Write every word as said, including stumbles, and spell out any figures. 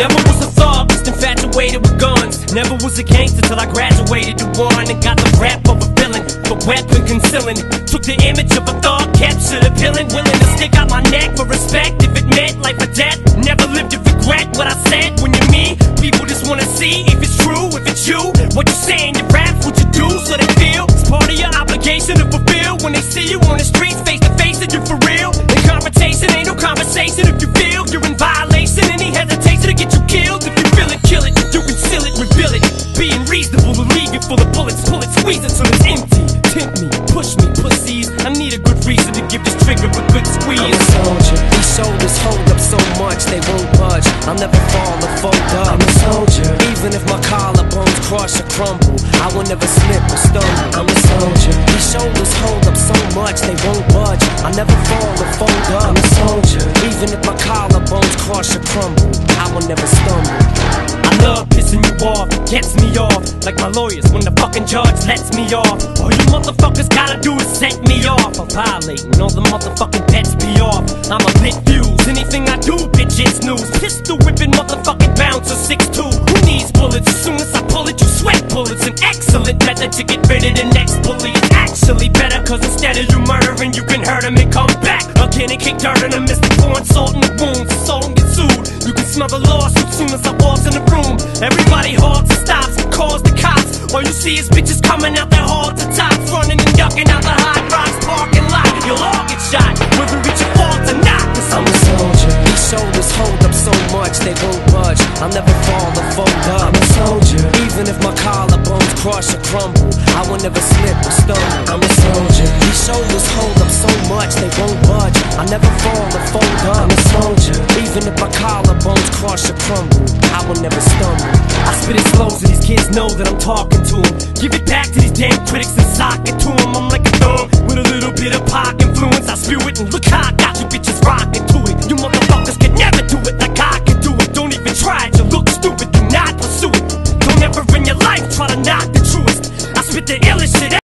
Never was a thug, just infatuated with guns. Never was a gangster till I graduated to one and got the rap of a villain, the weapon concealing. Took the image of a thug, captured appealing, willing to stick out my neck for respect if it meant life or death. Never lived to regret what I said. When you're me, people just wanna see if it's true, if it's you. What you say in your raps, what you do, so they feel it's part of your obligation to fulfill. When they see you on the streets, face to face, that you're for real. In confrontation, ain't no conversation. If you feel you're in violation, any hesitation to get you killed. If you feel it, kill it. You conceal it, reveal it. Being reasonable will leave you full of bullets. Pull it, squeeze it till it's empty. Tempt me, push me, pussies. I need a good reason to give this trigger a good squeeze. I'm a soldier. These shoulders hold up so much they won't budge. I'll never fall or fold up. I'm a soldier. Even if my collarbones crush or crumble, I will never slip or stumble. I'm a soldier. These shoulders hold up so much they won't budge. I'll never fall or fold up. I'm a soldier. Even if my collarbones crush or crumble, I will never stumble. I love pissing you off, gets me off. Like my lawyers when the fucking judge lets me off. All you motherfuckers gotta do is set me off. I'm violating all the motherfucking bets be off. I'm a lit fuse, anything I do, bitch, it's news. Pistol whipping motherfucking bouncer six two. Who needs bullets? As soon as I pull it, you sweat bullets. An excellent method to get rid of the next bully. It's actually better, cause instead of you murdering, you can hurt him and come back again and kick dirt in him. It's the foreign salt in the wounds, so don't get sued. You can smell the lawsuit soon as I walks in the room. Everybody hogs and stops and calls the cops. All you see is bitches coming out their hall to tops, running and ducking out the high rocks parking lot. You'll all get shot, whether it's your fault or not. Cause I'm a soldier. These shoulders hold up so much they won't budge. I'll never fall or fold up. I'm a soldier. Even if my collarbones crush or crumble, I will never slip or stumble. I'm a soldier. These shoulders hold up so much they won't budge. I'll never fall or fold up. I'm a soldier. Even if my collarbones crush or crumble, I will never stumble. I spit it slow so these kids know that I'm talking to them. Give it back to these damn critics and sock it to them. I'm like a thumb with a little bit of pop influence. I spew it and look high.